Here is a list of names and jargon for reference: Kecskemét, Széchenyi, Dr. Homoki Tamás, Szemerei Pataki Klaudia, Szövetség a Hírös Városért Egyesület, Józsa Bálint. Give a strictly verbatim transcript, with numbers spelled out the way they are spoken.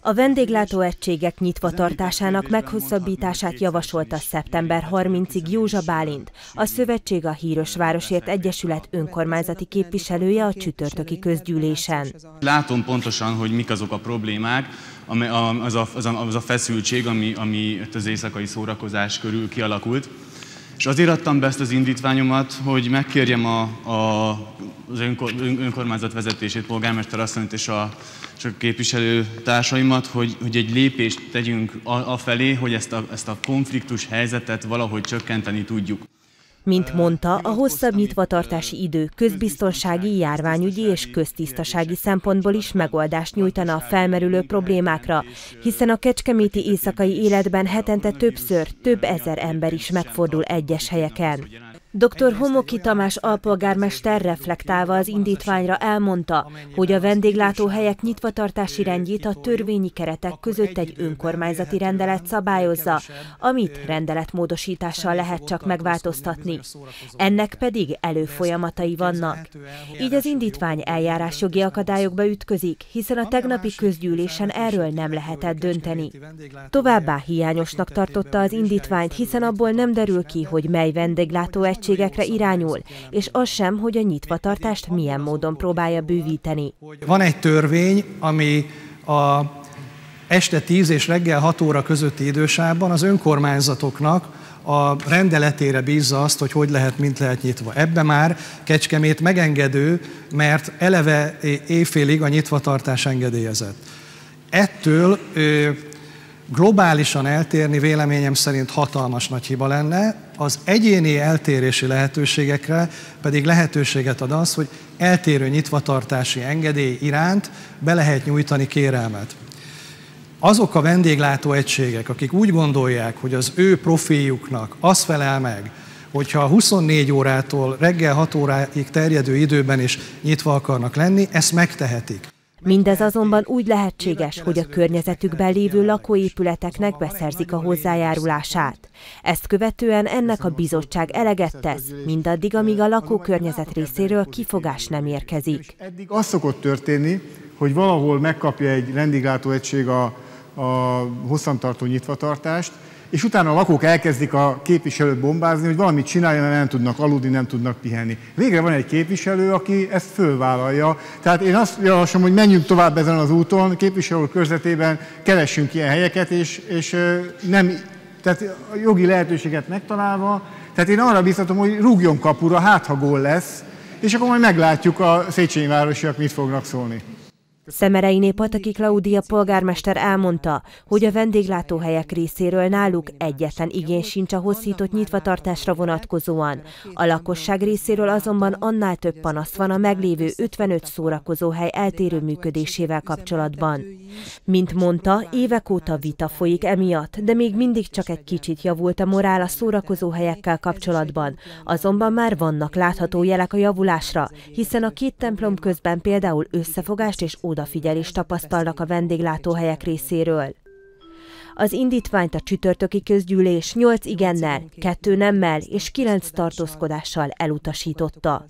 A vendéglátóegységek nyitvatartásának meghosszabbítását javasolta szeptember harmincadikáig Józsa Bálint, a Szövetség a Hírös Városért Egyesület önkormányzati képviselője a csütörtöki közgyűlésen. Látom pontosan, hogy mik azok a problémák, az a, az a, az a feszültség, ami, ami az éjszakai szórakozás körül kialakult. És azért adtam be ezt az indítványomat, hogy megkérjem a, a, az önkor, önkormányzat vezetését, polgármester asszonyt és a, és a képviselő társaimat, hogy, hogy egy lépést tegyünk afelé, hogy ezt a, ezt a konfliktus helyzetet valahogy csökkenteni tudjuk. Mint mondta, a hosszabb nyitvatartási idő közbiztonsági, járványügyi és köztisztasági szempontból is megoldást nyújtana a felmerülő problémákra, hiszen a kecskeméti éjszakai életben hetente többször több ezer ember is megfordul egyes helyeken. doktor Homoki Tamás alpolgármester reflektálva az indítványra elmondta, hogy a vendéglátóhelyek nyitvatartási rendjét a törvényi keretek között egy önkormányzati rendelet szabályozza, amit rendeletmódosítással lehet csak megváltoztatni. Ennek pedig előfolyamatai vannak. Így az indítvány eljárásjogi akadályokba ütközik, hiszen a tegnapi közgyűlésen erről nem lehetett dönteni. Továbbá hiányosnak tartotta az indítványt, hiszen abból nem derül ki, hogy mely vendéglátóhely egységekre irányul, és az sem, hogy a nyitvatartást milyen módon próbálja bővíteni. Van egy törvény, ami a este tíz és reggel hat óra közötti idősában az önkormányzatoknak a rendeletére bízza azt, hogy hogy lehet, mint lehet nyitva. Ebbe már Kecskemét megengedő, mert eleve éjfélig a nyitvatartás engedélyezett. Ettől globálisan eltérni véleményem szerint hatalmas nagy hiba lenne, az egyéni eltérési lehetőségekre pedig lehetőséget ad az, hogy eltérő nyitvatartási engedély iránt be lehet nyújtani kérelmet. Azok a vendéglátóegységek, akik úgy gondolják, hogy az ő profiljuknak az felel meg, hogyha huszonnégy órától reggel hat óráig terjedő időben is nyitva akarnak lenni, ezt megtehetik. Mindez azonban úgy lehetséges, hogy a környezetükben lévő lakóépületeknek beszerzik a hozzájárulását. Ezt követően ennek a bizottság eleget tesz, mindaddig, amíg a lakókörnyezet részéről kifogás nem érkezik. Eddig az szokott történni, hogy valahol megkapja egy vendéglátóegység a, a hosszantartó nyitvatartást, és utána a lakók elkezdik a képviselőt bombázni, hogy valamit csináljon, mert nem tudnak aludni, nem tudnak pihenni. Végre van egy képviselő, aki ezt fölvállalja. Tehát én azt javaslom, hogy menjünk tovább ezen az úton, képviselő körzetében keressünk ilyen helyeket, és, és nem, tehát a jogi lehetőséget megtalálva. Tehát én arra bíztatom, hogy rúgjon kapura, hát ha gól lesz, és akkor majd meglátjuk a széchenyi városiak mit fognak szólni. Szemerei Pataki Klaudia polgármester elmondta, hogy a vendéglátóhelyek részéről náluk egyetlen igény sincs a hosszított nyitvatartásra vonatkozóan. A lakosság részéről azonban annál több panasz van a meglévő ötvenöt szórakozóhely eltérő működésével kapcsolatban. Mint mondta, évek óta vita folyik emiatt, de még mindig csak egy kicsit javult a morál a szórakozóhelyekkel kapcsolatban. Azonban már vannak látható jelek a javulásra, hiszen a két templom közben például összefogást és oda Odafigyelést tapasztalnak a vendéglátóhelyek részéről. Az indítványt a csütörtöki közgyűlés nyolc igennel, kettő nemmel és kilenc tartózkodással elutasította.